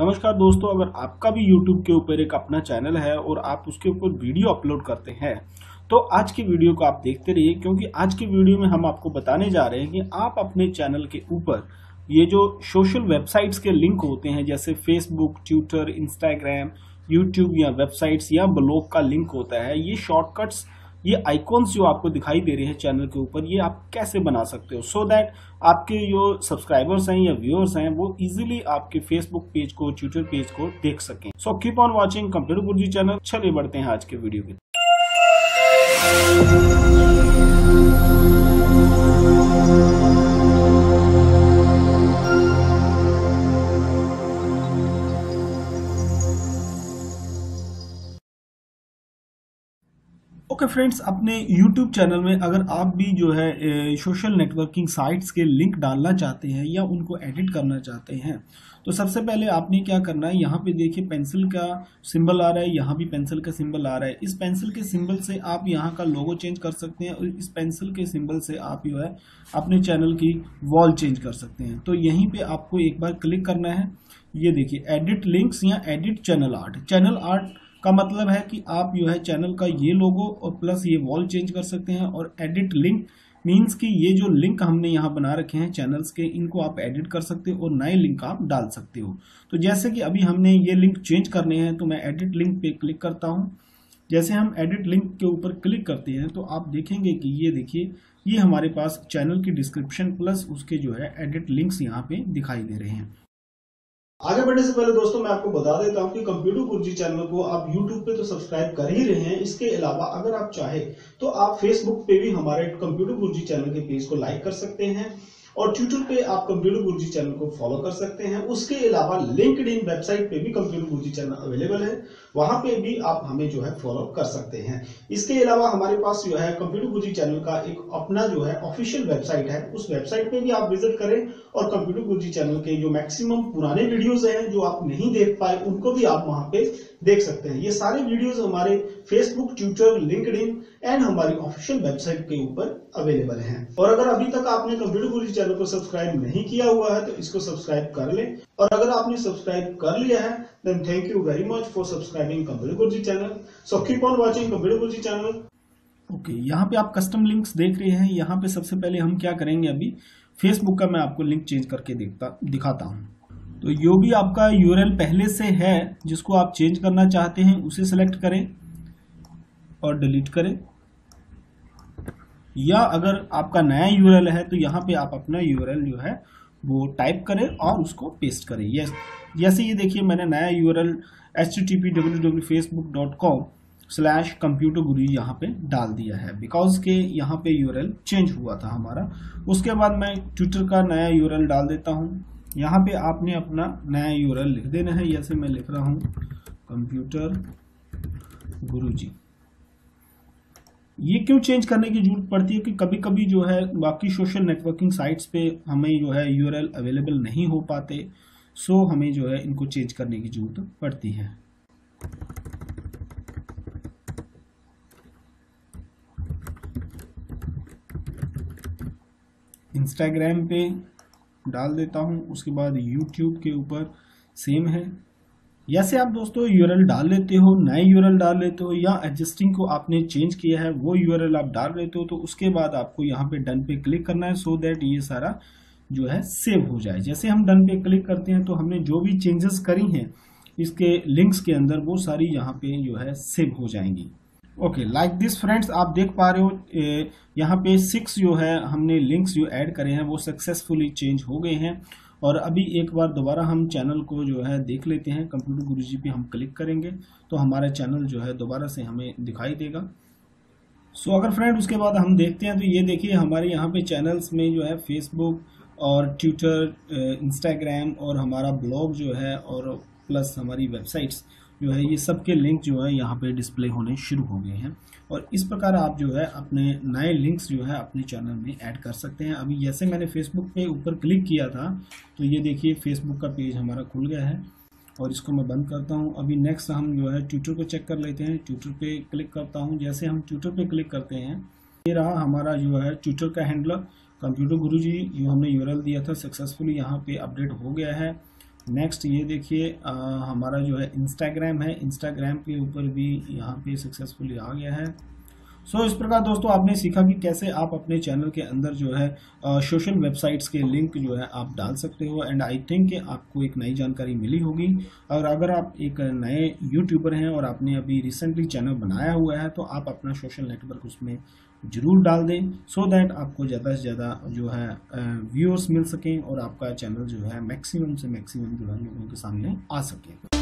नमस्कार दोस्तों, अगर आपका भी YouTube के ऊपर एक अपना चैनल है और आप उसके ऊपर वीडियो अपलोड करते हैं तो आज की वीडियो को आप देखते रहिए, क्योंकि आज की वीडियो में हम आपको बताने जा रहे हैं कि आप अपने चैनल के ऊपर ये जो सोशल वेबसाइट्स के लिंक होते हैं जैसे Facebook, Twitter, Instagram, YouTube या वेबसाइट्स या ब्लॉग का लिंक होता है, ये शॉर्टकट्स, ये आइकॉन्स जो आपको दिखाई दे रहे हैं चैनल के ऊपर, ये आप कैसे बना सकते हो सो दैट आपके जो सब्सक्राइबर्स हैं या व्यूअर्स हैं वो इजीली आपके फेसबुक पेज को, ट्विटर पेज को देख सकें। So keep on watching computer Guruji channel. चलिए बढ़ते हैं आज के वीडियो के। ओके फ्रेंड्स, अपने YouTube चैनल में अगर आप भी जो है सोशल नेटवर्किंग साइट्स के लिंक डालना चाहते हैं या उनको एडिट करना चाहते हैं तो सबसे पहले आपने क्या करना है, यहाँ पे देखिए पेंसिल का सिंबल आ रहा है, यहाँ भी पेंसिल का सिंबल आ रहा है। इस पेंसिल के सिंबल से आप यहाँ का लोगो चेंज कर सकते हैं और इस पेंसिल के सिंबल से आप जो है अपने चैनल की वॉल चेंज कर सकते हैं। तो यहीं पे आपको एक बार क्लिक करना है। ये देखिए एडिट लिंक्स या edit channel art. Channel art का मतलब है कि आप जो है चैनल का ये लोगो और प्लस ये वॉल चेंज कर सकते हैं, और एडिट लिंक मीन्स कि ये जो लिंक हमने यहाँ बना रखे हैं चैनल्स के, इनको आप एडिट कर सकते हो और नए लिंक आप डाल सकते हो। तो जैसे कि अभी हमने ये लिंक चेंज करने हैं तो मैं एडिट लिंक पे क्लिक करता हूँ। जैसे हम एडिट लिंक के ऊपर क्लिक करते हैं तो आप देखेंगे कि ये देखिए ये हमारे पास चैनल की डिस्क्रिप्शन प्लस उसके जो है एडिट लिंक्स यहाँ पे दिखाई दे रहे हैं। आगे बढ़ने से पहले दोस्तों मैं आपको बता देता हूँ कि कंप्यूटर गुरुजी चैनल को आप YouTube पे तो सब्सक्राइब कर ही रहे हैं, इसके अलावा अगर आप चाहे तो आप Facebook पे भी हमारे कंप्यूटर गुरुजी चैनल के पेज को लाइक कर सकते हैं और Twitter पे आप कंप्यूटर गुरुजी चैनल को फॉलो कर सकते हैं। उसके अलावा लिंक्डइन वेबसाइट पे भी कंप्यूटर गुरुजी चैनल अवेलेबल है, वहां पे भी आप हमें जो है फॉलो कर सकते हैं। इसके अलावा हमारे पास जो है कंप्यूटर गुरुजी चैनल का एक अपना जो है ऑफिशियल वेबसाइट है, उस वेबसाइट पे भी आप विजिट करें और कंप्यूटर गुरुजी चैनल के जो मैक्सिमम पुराने वीडियोज हैं जो आप नहीं देख पाए उनको भी आप वहां पे देख सकते हैं। ये सारे वीडियोज हमारे फेसबुक, ट्विटर, लिंक्डइन एंड हमारी ऑफिशियल वेबसाइट के ऊपर अवेलेबल हैं। और अगर अभी तक आपने कंप्यूटर गुरुजी चैनल को सब्सक्राइब नहीं किया हुआ है तो इसको सब्सक्राइब कर लें, और अगर आपने सब्सक्राइब कर लिया है then thank you very much for subscribing computer Guruji channel. So keep on watching computer Guruji channel. Okay, यहाँ पे आप कस्टम लिंक्स देख रहे हैं। यहाँ पे सबसे पहले हम क्या करेंगे, अभी फेसबुक का मैं आपको लिंक चेंज करके दिखाता हूँ। तो जो भी आपका यूआरएल पहले से है जिसको आप चेंज करना चाहते हैं उसे सेलेक्ट करें और डिलीट करें, या अगर आपका नया यूआरएल है तो यहाँ पे आप अपना यूआरएल जो है वो टाइप करें और उसको पेस्ट करें। यस, जैसे ये देखिए मैंने नया यूआरएल http:/www.facebook.com/computerguruji यहाँ पे डाल दिया है, बिकॉज के यहाँ पे यूआरएल चेंज हुआ था हमारा। उसके बाद मैं ट्विटर का नया यूआरएल डाल देता हूँ। यहाँ पे आपने अपना नया यूआरएल लिख देना है, जैसे मैं लिख रहा हूँ कंप्यूटर गुरुजी। ये क्यों चेंज करने की जरूरत पड़ती है कि कभी कभी जो है बाकी सोशल नेटवर्किंग साइट्स पे हमें जो है यूआरएल अवेलेबल नहीं हो पाते, सो हमें जो है इनको चेंज करने की जरूरत पड़ती है। इंस्टाग्राम पे डाल देता हूँ, उसके बाद यूट्यूब के ऊपर सेम है। जैसे आप दोस्तों यूआरएल डाल लेते हो, नए यूआरएल डाल लेते हो या एग्जिस्टिंग को आपने चेंज किया है वो यूआरएल आप डाल लेते हो तो उसके बाद आपको यहाँ पे डन पे क्लिक करना है सो दैट ये सारा जो है सेव हो जाए। जैसे हम डन पे क्लिक करते हैं तो हमने जो भी चेंजेस करी हैं इसके लिंक्स के अंदर वो सारी यहाँ पे जो है सेव हो जाएंगी। ओके, लाइक दिस फ्रेंड्स, आप देख पा रहे हो यहाँ पे 6 जो है हमने लिंक्स जो ऐड करे हैं वो सक्सेसफुली चेंज हो गए हैं। और अभी एक बार दोबारा हम चैनल को जो है देख लेते हैं। कंप्यूटर गुरुजी पे हम क्लिक करेंगे तो हमारा चैनल जो है दोबारा से हमें दिखाई देगा। सो अगर फ्रेंड उसके बाद हम देखते हैं तो ये देखिए हमारे यहाँ पे चैनल्स में जो है फेसबुक और ट्विटर, इंस्टाग्राम और हमारा ब्लॉग जो है और प्लस हमारी वेबसाइट्स जो है ये सब के लिंक जो है यहाँ पे डिस्प्ले होने शुरू हो गए हैं। और इस प्रकार आप जो है अपने नए लिंक्स जो है अपने चैनल में ऐड कर सकते हैं। अभी जैसे मैंने फेसबुक पे ऊपर क्लिक किया था तो ये देखिए फेसबुक का पेज हमारा खुल गया है और इसको मैं बंद करता हूँ। अभी नेक्स्ट हम जो है ट्विटर को चेक कर लेते हैं। ट्विटर पर क्लिक करता हूँ। जैसे हम ट्विटर पर क्लिक करते हैं, ये रहा हमारा जो है ट्विटर का हैंडलर कंप्यूटर गुरुजी, जो हमने यूआरएल दिया था सक्सेसफुली यहाँ पर अपडेट हो गया है। नेक्स्ट ये देखिए हमारा जो है इंस्टाग्राम है, इंस्टाग्राम के ऊपर भी यहाँ पे सक्सेसफुली आ गया है। सो इस प्रकार दोस्तों आपने सीखा कि कैसे आप अपने चैनल के अंदर जो है सोशल वेबसाइट्स के लिंक जो है आप डाल सकते हो। एंड आई थिंक आपको एक नई जानकारी मिली होगी। और अगर आप एक नए यूट्यूबर हैं और आपने अभी रिसेंटली चैनल बनाया हुआ है तो आप अपना सोशल नेटवर्क उसमें ज़रूर डाल दें सो दैट आपको ज़्यादा से ज़्यादा जो है व्यूअर्स मिल सकें और आपका चैनल जो है मैक्सिमम से मैक्सिमम जो है लोगों के सामने आ सके।